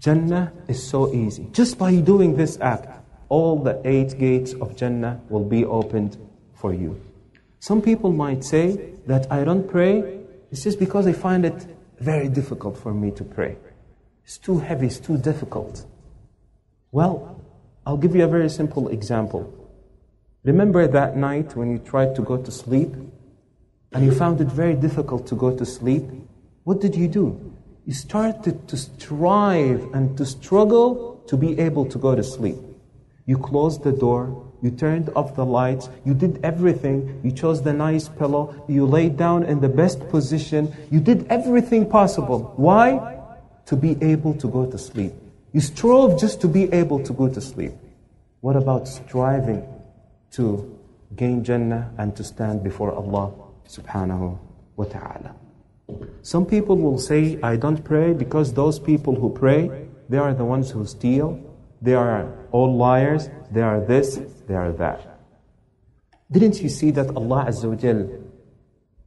Jannah is so easy. Just by doing this act, all the 8 gates of Jannah will be opened for you. Some people might say that I don't pray, it's just because I find it very difficult for me to pray. It's too heavy, it's too difficult. Well, I'll give you a very simple example. Remember that night when you tried to go to sleep and you found it very difficult to go to sleep? What did you do? You started to strive and to struggle to be able to go to sleep. You closed the door, you turned off the lights, you did everything, you chose the nice pillow, you laid down in the best position, you did everything possible. Why? To be able to go to sleep. You strove just to be able to go to sleep. What about striving to gain Jannah and to stand before Allah subhanahu wa ta'ala? Some people will say, I don't pray because those people who pray, they are the ones who steal, they are all liars, they are this, they are that. Didn't you see that Allah Azza wa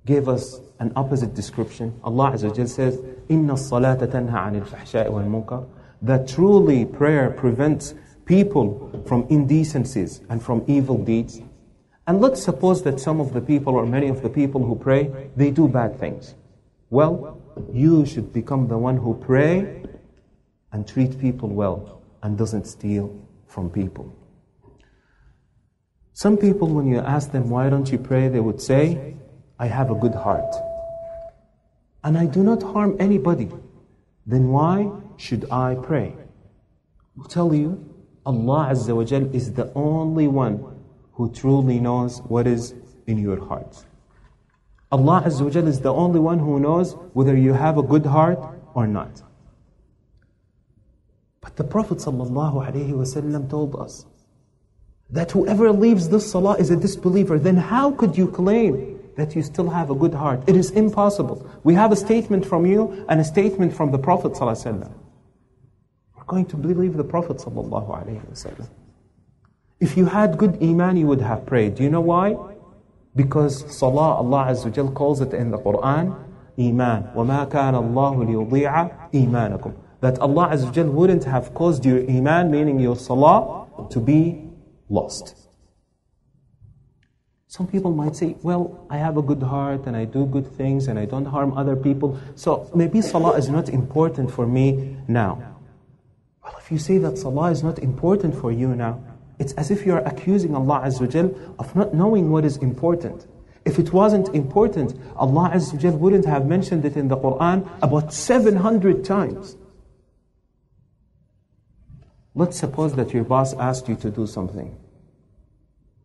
gave us an opposite description? Allah Azza wa says, Inna salata tanha anil fahsha'i wal munkar. That truly prayer prevents people from indecencies and from evil deeds. And let's suppose that some of the people or many of the people who pray, they do bad things. Well, you should become the one who pray and treat people well and doesn't steal from people. Some people, when you ask them, why don't you pray? They would say, I have a good heart and I do not harm anybody. Then why should I pray? I'll tell you, Allah Azza wa Jal is the only one who truly knows what is in your heart. Allah Azza wa Jal is the only one who knows whether you have a good heart or not. But the Prophet ﷺ told us that whoever leaves this salah is a disbeliever. Then how could you claim that you still have a good heart? It is impossible. We have a statement from you and a statement from the Prophet ﷺ. We're going to believe the Prophet ﷺ. If you had good iman, you would have prayed. Do you know why? Because salah, Allah Azza wa Jal calls it in the Qur'an, iman. وَمَا كَانَ اللَّهُ لِيُضِيعَ إِيمَانَكُمْ. That Allah Azza wa Jal wouldn't have caused your iman, meaning your salah, to be lost. Some people might say, well, I have a good heart and I do good things and I don't harm other people, so maybe salah is not important for me now. Well, if you say that salah is not important for you now, it's as if you are accusing Allah Azza wa Jal of not knowing what is important. If it wasn't important, Allah Azza wa Jal wouldn't have mentioned it in the Qur'an about 700 times. Let's suppose that your boss asked you to do something.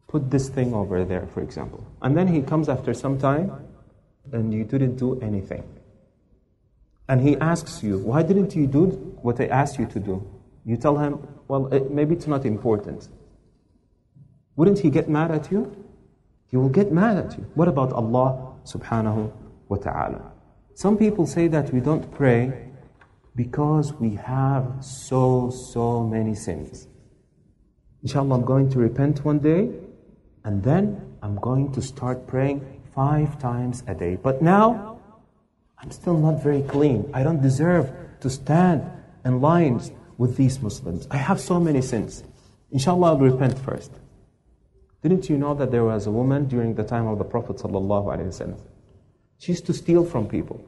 Put this thing over there, for example. And then he comes after some time, and you didn't do anything. And he asks you, why didn't you do what I asked you to do? You tell him, well, maybe it's not important. Wouldn't he get mad at you? He will get mad at you. What about Allah subhanahu wa ta'ala? Some people say that we don't pray because we have so many sins. Inshallah, I'm going to repent one day, and then I'm going to start praying 5 times a day. But now, I'm still not very clean. I don't deserve to stand in lines with these Muslims. I have so many sins. Inshallah, I'll repent first. Didn't you know that there was a woman during the time of the Prophet ﷺ? She used to steal from people.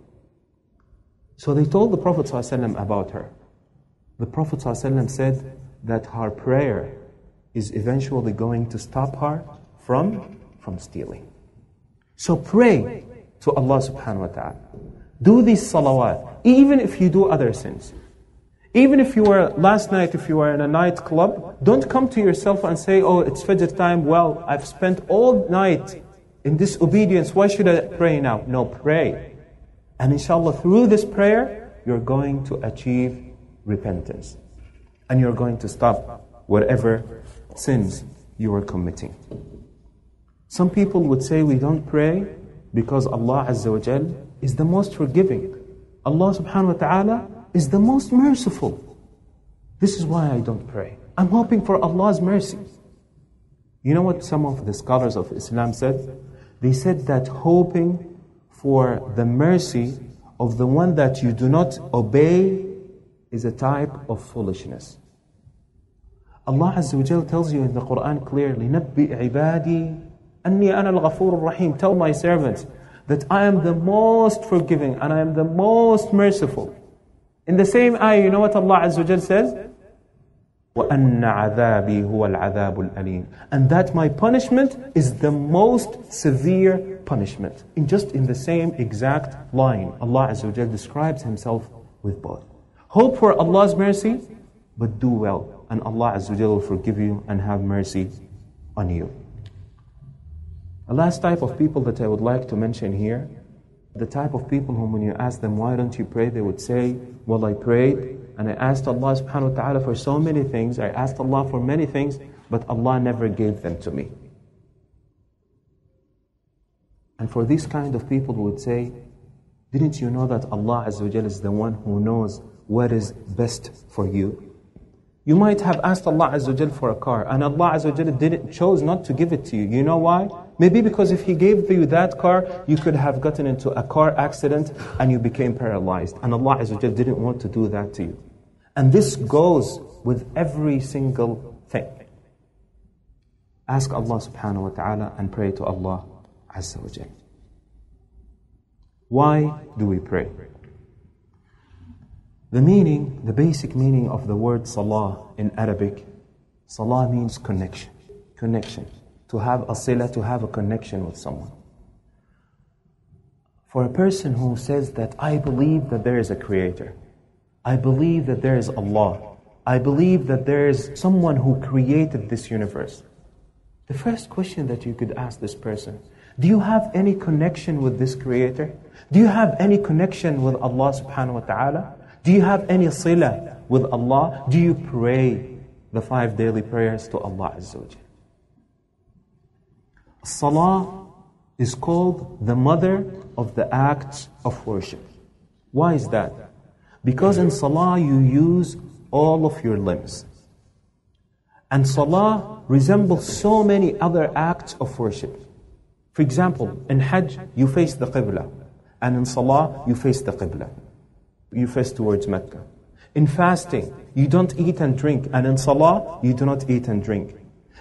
So they told the Prophet ﷺ about her. The Prophet ﷺ said that her prayer is eventually going to stop her from stealing. So pray to Allah subhanahu wa ta'ala. Do these salawat, even if you do other sins. Even if you were, last night, if you were in a nightclub, don't come to yourself and say, oh, it's Fajr time, well, I've spent all night in disobedience, why should I pray now? No, pray. And inshallah, through this prayer, you're going to achieve repentance. And you're going to stop whatever sins you are committing. Some people would say we don't pray because Allah Azza wa Jal is the most forgiving. Allah subhanahu wa ta'ala is the most merciful. This is why I don't pray. I'm hoping for Allah's mercy. You know what some of the scholars of Islam said? They said that hoping for the mercy of the one that you do not obey is a type of foolishness. Allah Azza wa tells you in the Qur'an clearly, نَبِّئْ عِبَادِي أَنِّي أَنَا الْغَفُورُ الرَّحِيمُ. Tell my servants that I am the most forgiving and I am the most merciful. In the same ayah, you know what Allah Azza wa says? وَأَنَّ عَذَابِي هُوَ الْعَذَابُ الْأَلِيمُ. And that my punishment is the most severe punishment. In just in the same exact line, Allah Azza wa describes Himself with both. Hope for Allah's mercy, but do well, and Allah Azza wa will forgive you and have mercy on you. The last type of people that I would like to mention here, the type of people whom when you ask them, why don't you pray, they would say, well, I prayed, and I asked Allah subhanahu wa ta'ala for so many things, I asked Allah for many things, but Allah never gave them to me. And for these kind of people who would say, didn't you know that Allah Azza wa Jal is the one who knows what is best for you? You might have asked Allah Azza wa Jal for a car, and Allah Azza wa Jal chose not to give it to you. You know why? Maybe because if He gave you that car, you could have gotten into a car accident and you became paralyzed. And Allah Azza wa Jal didn't want to do that to you. And this goes with every single thing. Ask Allah subhanahu wa ta'ala and pray to Allah Azza wa Jal. Why do we pray? The meaning, the basic meaning of the word Salah in Arabic, Salah means connection. Connection. To have a sila, to have a connection with someone. For a person who says that I believe that there is a creator, I believe that there is Allah, I believe that there is someone who created this universe, the first question that you could ask this person, do you have any connection with this creator? Do you have any connection with Allah subhanahu wa ta'ala? Do you have any sila with Allah? Do you pray the 5 daily prayers to Allah Azza wa Jalla? Salah is called the mother of the acts of worship. Why is that? Because in Salah you use all of your limbs. And Salah resembles so many other acts of worship. For example, in Hajj you face the Qibla. And in Salah you face the Qibla. You face towards Mecca. In fasting, you don't eat and drink. And in Salah, you do not eat and drink.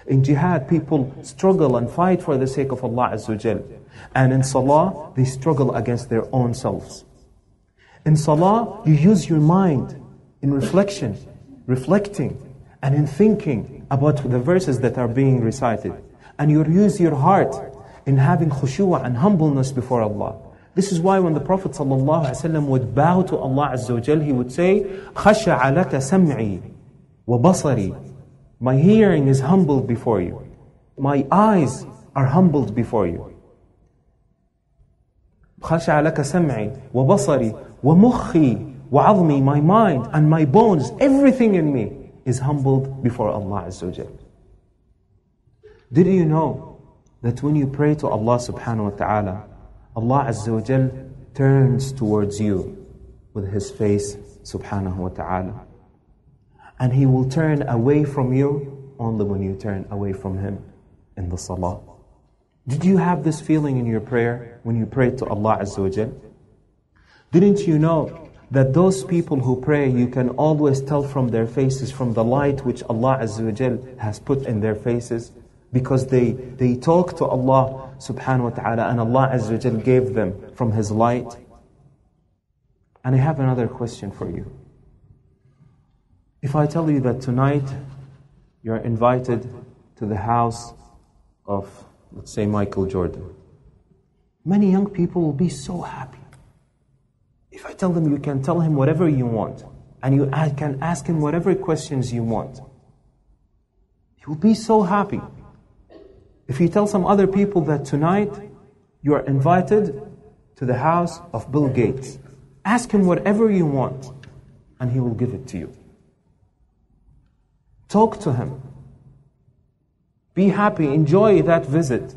In jihad, people struggle and fight for the sake of Allah Azza wa Jal. And in Salah, they struggle against their own selves. In Salah, you use your mind in reflection, reflecting, and in thinking about the verses that are being recited. And you use your heart in having khushuwa and humbleness before Allah. This is why when the Prophet ﷺ would bow to Allah Azza wa Jal, he would say, خَشَعَ لَكَ سَمْعِي وَبَصَرِي. My hearing is humbled before you. My eyes are humbled before you. خَشَعَ لَكَ سَمْعِي وَبَصَرِي وَمُخِّي وَعَظْمِي. My mind and my bones, everything in me is humbled before Allah Azza wa Jal. Did you know that when you pray to Allah subhanahu wa ta'ala, Allah Azza wa Jal turns towards you with His face subhanahu wa ta'ala? And He will turn away from you only when you turn away from Him in the Salah. Did you have this feeling in your prayer when you prayed to Allah Azza wa Jal? Didn't you know that those people who pray, you can always tell from their faces, from the light which Allah Azza wa Jal has put in their faces? Because they talk to Allah subhanahu wa ta'ala and Allah Azza wa Jal gave them from His light. And I have another question for you. If I tell you that tonight you're invited to the house of, let's say, Michael Jordan, many young people will be so happy. If I tell them you can tell him whatever you want, and you can ask him whatever questions you want, he will be so happy. If you tell some other people that tonight you are invited to the house of Bill Gates, ask him whatever you want, and he will give it to you. Talk to him. Be happy. Enjoy that visit.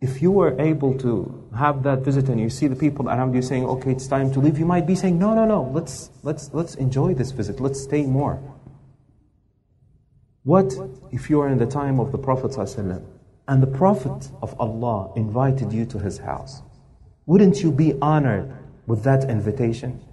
If you were able to have that visit and you see the people around you saying, okay, it's time to leave, you might be saying, no, let's enjoy this visit. Let's stay more. What if you are in the time of the Prophet ﷺ and the Prophet of Allah invited you to his house? Wouldn't you be honored with that invitation?